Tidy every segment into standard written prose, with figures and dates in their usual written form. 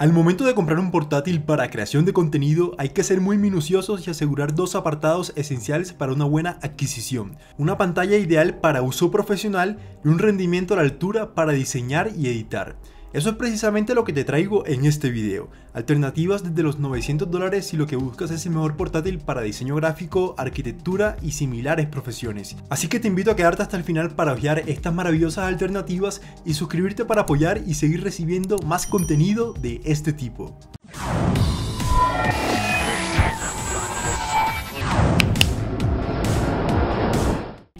Al momento de comprar un portátil para creación de contenido hay que ser muy minuciosos y asegurar dos apartados esenciales para una buena adquisición: una pantalla ideal para uso profesional y un rendimiento a la altura para diseñar y editar. Eso es precisamente lo que te traigo en este video, alternativas desde los $900 si lo que buscas es el mejor portátil para diseño gráfico, arquitectura y similares profesiones. Así que te invito a quedarte hasta el final para ojear estas maravillosas alternativas y suscribirte para apoyar y seguir recibiendo más contenido de este tipo.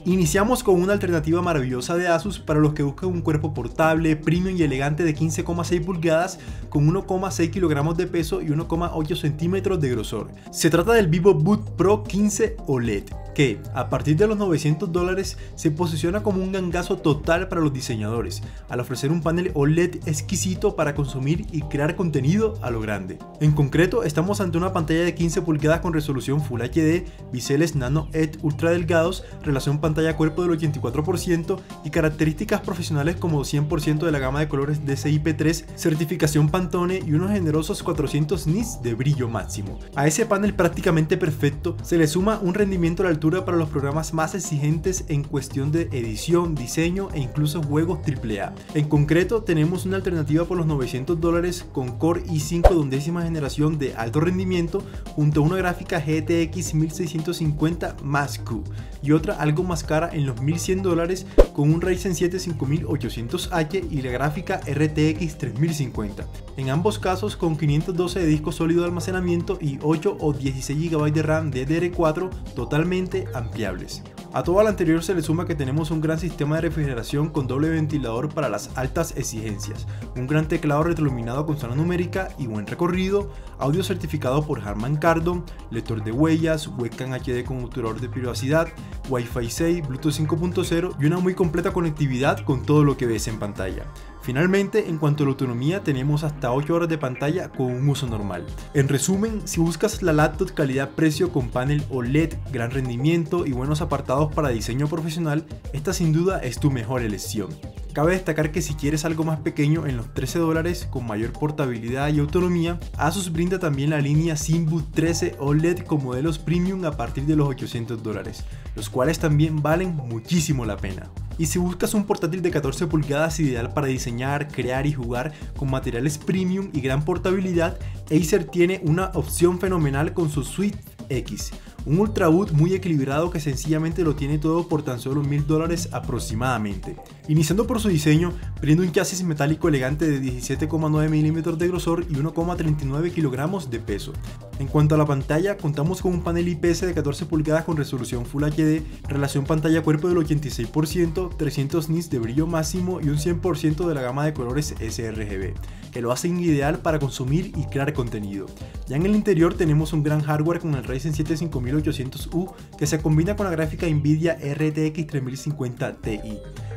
Iniciamos con una alternativa maravillosa de Asus para los que buscan un cuerpo portable, premium y elegante de 15,6 pulgadas con 1,6 kilogramos de peso y 1,8 centímetros de grosor. Se trata del VivoBook Pro 15 OLED, que a partir de los $900 se posiciona como un gangazo total para los diseñadores, al ofrecer un panel OLED exquisito para consumir y crear contenido a lo grande. En concreto, estamos ante una pantalla de 15 pulgadas con resolución Full HD, biseles Nano Edge ultra delgados, relación pantalla-cuerpo del 84% y características profesionales como 100% de la gama de colores DCI-P3, certificación Pantone y unos generosos 400 nits de brillo máximo. A ese panel prácticamente perfecto se le suma un rendimiento a la altura para los programas más exigentes en cuestión de edición, diseño e incluso juegos AAA. En concreto, tenemos una alternativa por los $900 con Core i5 de 10ª generación de alto rendimiento junto a una gráfica GTX 1650 +Q y otra algo más cara en los $1100 con un Ryzen 7 5800H y la gráfica RTX 3050. En ambos casos con 512 de disco sólido de almacenamiento y 8 o 16 GB de RAM DDR4 totalmente ampliables. A todo lo anterior se le suma que tenemos un gran sistema de refrigeración con doble ventilador para las altas exigencias, un gran teclado retroiluminado con zona numérica y buen recorrido, audio certificado por Harman Kardon, lector de huellas, webcam HD con obturador de privacidad, Wi-Fi 6, Bluetooth 5.0 y una muy completa conectividad con todo lo que ves en pantalla. Finalmente, en cuanto a la autonomía, tenemos hasta 8 horas de pantalla con un uso normal. En resumen, si buscas la laptop calidad-precio con panel OLED, gran rendimiento y buenos apartados para diseño profesional, esta sin duda es tu mejor elección. Cabe destacar que si quieres algo más pequeño en los $13 con mayor portabilidad y autonomía, Asus brinda también la línea Zenbook 13 OLED con modelos premium a partir de los $800, los cuales también valen muchísimo la pena. Y si buscas un portátil de 14 pulgadas ideal para diseñar, crear y jugar con materiales premium y gran portabilidad, Acer tiene una opción fenomenal con su Swift X, un ultrabook muy equilibrado que sencillamente lo tiene todo por tan solo $1000 aproximadamente. Iniciando por su diseño, brinda un chasis metálico elegante de 17,9 mm de grosor y 1,39 kilogramos de peso. En cuanto a la pantalla, contamos con un panel IPS de 14 pulgadas con resolución Full HD, relación pantalla-cuerpo del 86%, 300 nits de brillo máximo y un 100% de la gama de colores sRGB, que lo hacen ideal para consumir y crear contenido. Ya en el interior tenemos un gran hardware con el Ryzen 7 5800U que se combina con la gráfica NVIDIA RTX 3050 Ti,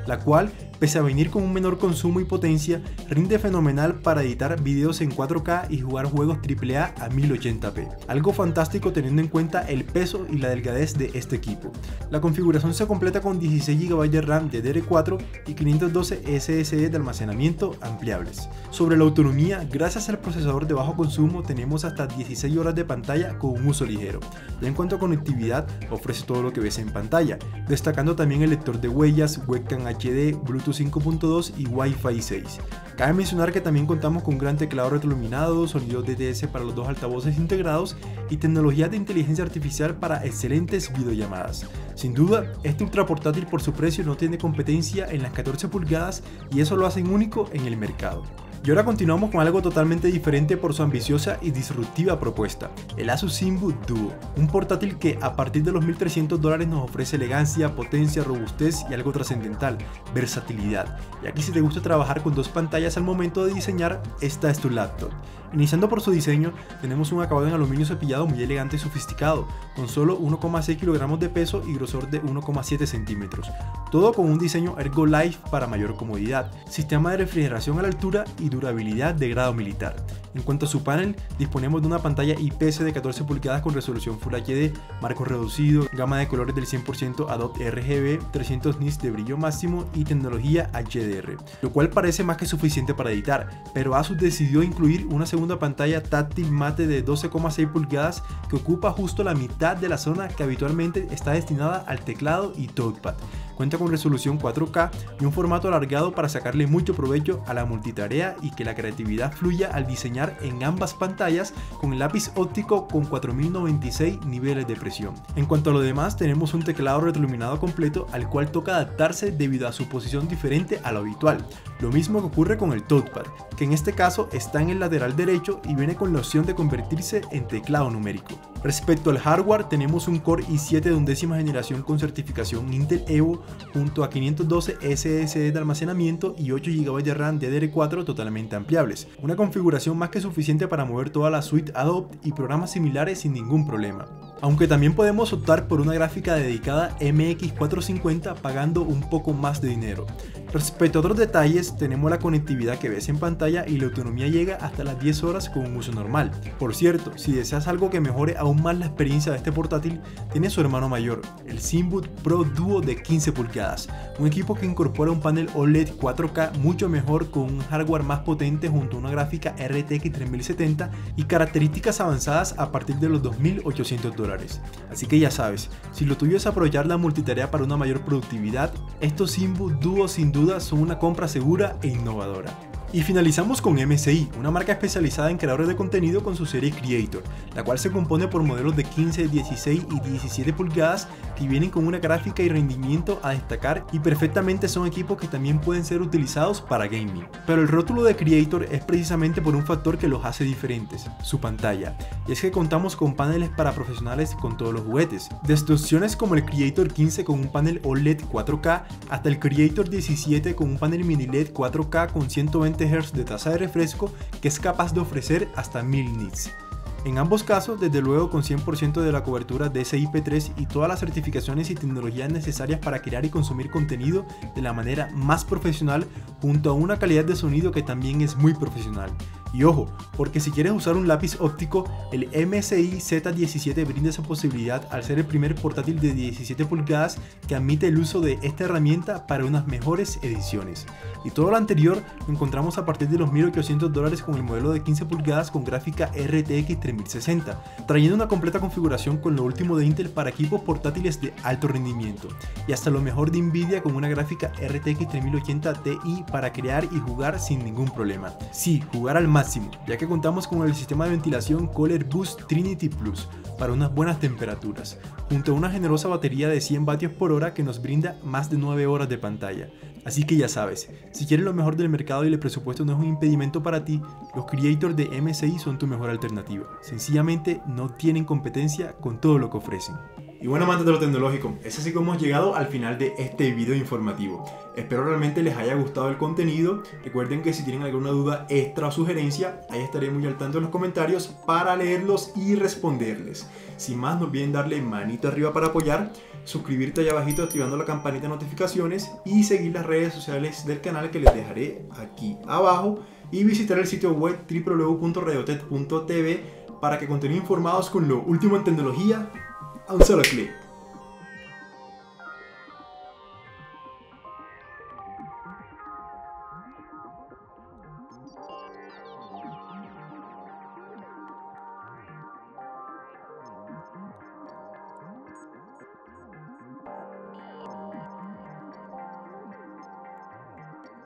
la cual, pese a venir con un menor consumo y potencia, rinde fenomenal para editar videos en 4K y jugar juegos AAA a 1080p, algo fantástico teniendo en cuenta el peso y la delgadez de este equipo. La configuración se completa con 16 GB de RAM DDR4 y 512 SSD de almacenamiento ampliables. Sobre la autonomía, gracias al procesador de bajo consumo tenemos hasta 16 horas de pantalla con un uso ligero. Ya en cuanto a conectividad, ofrece todo lo que ves en pantalla, destacando también el lector de huellas, webcam HD, Bluetooth 5.2 y Wi-Fi 6. Cabe mencionar que también contamos con un gran teclado retroiluminado, sonido DTS para los dos altavoces integrados y tecnología de inteligencia artificial para excelentes videollamadas. Sin duda, este ultraportátil por su precio no tiene competencia en las 14 pulgadas y eso lo hace único en el mercado. Y ahora continuamos con algo totalmente diferente por su ambiciosa y disruptiva propuesta, el Asus Zenbook Duo, un portátil que a partir de los $1300 nos ofrece elegancia, potencia, robustez y algo trascendental, versatilidad. Y aquí si te gusta trabajar con dos pantallas al momento de diseñar, esta es tu laptop. Iniciando por su diseño, tenemos un acabado en aluminio cepillado muy elegante y sofisticado, con solo 1,6 kilogramos de peso y grosor de 1,7 centímetros, todo con un diseño ErgoLift para mayor comodidad, sistema de refrigeración a la altura y durabilidad de grado militar. En cuanto a su panel, disponemos de una pantalla IPS de 14 pulgadas con resolución Full HD, marco reducido, gama de colores del 100% Adobe RGB, 300 nits de brillo máximo y tecnología HDR, lo cual parece más que suficiente para editar, pero Asus decidió incluir una segunda pantalla táctil mate de 12,6 pulgadas que ocupa justo la mitad de la zona que habitualmente está destinada al teclado y touchpad. Cuenta con resolución 4K y un formato alargado para sacarle mucho provecho a la multitarea y que la creatividad fluya al diseñar en ambas pantallas con el lápiz óptico con 4096 niveles de presión. En cuanto a lo demás, tenemos un teclado retroiluminado completo al cual toca adaptarse debido a su posición diferente a lo habitual, lo mismo que ocurre con el touchpad, que en este caso está en el lateral derecho y viene con la opción de convertirse en teclado numérico. Respecto al hardware, tenemos un Core i7 de 11ª generación con certificación Intel Evo junto a 512 SSD de almacenamiento y 8 GB de RAM DDR4 totalmente ampliables, una configuración más que suficiente para mover toda la suite Adobe y programas similares sin ningún problema. Aunque también podemos optar por una gráfica dedicada MX450 pagando un poco más de dinero. Respecto a otros detalles, tenemos la conectividad que ves en pantalla y la autonomía llega hasta las 10 horas con un uso normal. Por cierto, si deseas algo que mejore aún más la experiencia de este portátil, tiene su hermano mayor, el Zenbook Pro Duo de 15 pulgadas, un equipo que incorpora un panel OLED 4K mucho mejor con un hardware más potente junto a una gráfica RTX 3070 y características avanzadas a partir de los $2.800. Así que ya sabes, si lo tuyo es aprovechar la multitarea para una mayor productividad, estos Zenbook Duo sin duda son una compra segura e innovadora. Y finalizamos con MSI, una marca especializada en creadores de contenido con su serie Creator, la cual se compone por modelos de 15, 16 y 17 pulgadas que vienen con una gráfica y rendimiento a destacar y perfectamente son equipos que también pueden ser utilizados para gaming. Pero el rótulo de Creator es precisamente por un factor que los hace diferentes, su pantalla, y es que contamos con paneles para profesionales con todos los juguetes, desde opciones como el Creator 15 con un panel OLED 4K hasta el Creator 17 con un panel mini LED 4K con 120 Hz de tasa de refresco que es capaz de ofrecer hasta 1000 nits. En ambos casos, desde luego con 100% de la cobertura DCI-P3 y todas las certificaciones y tecnologías necesarias para crear y consumir contenido de la manera más profesional junto a una calidad de sonido que también es muy profesional. Y ojo, porque si quieres usar un lápiz óptico, el MSI Z17 brinda esa posibilidad al ser el primer portátil de 17 pulgadas que admite el uso de esta herramienta para unas mejores ediciones. Y todo lo anterior lo encontramos a partir de los $1.800 con el modelo de 15 pulgadas con gráfica RTX 3060, trayendo una completa configuración con lo último de Intel para equipos portátiles de alto rendimiento, y hasta lo mejor de NVIDIA con una gráfica RTX 3080 Ti para crear y jugar sin ningún problema. Sí, jugar al máximo, ya que contamos con el sistema de ventilación Cooler Boost Trinity Plus para unas buenas temperaturas, junto a una generosa batería de 100 Wh que nos brinda más de 9 horas de pantalla. Así que ya sabes, si quieres lo mejor del mercado y el presupuesto no es un impedimento para ti, los Creators de MSI son tu mejor alternativa. Sencillamente no tienen competencia con todo lo que ofrecen. Y bueno, amantes de lo tecnológico, es así como hemos llegado al final de este video informativo. Espero realmente les haya gustado el contenido. Recuerden que si tienen alguna duda extra o sugerencia, ahí estaré muy al tanto en los comentarios para leerlos y responderles. Sin más, no olviden darle manita arriba para apoyar, suscribirte allá abajito activando la campanita de notificaciones y seguir las redes sociales del canal que les dejaré aquí abajo y visitar el sitio web www.radiotech.tv para que continúen informados con lo último en tecnología. A un solo clic.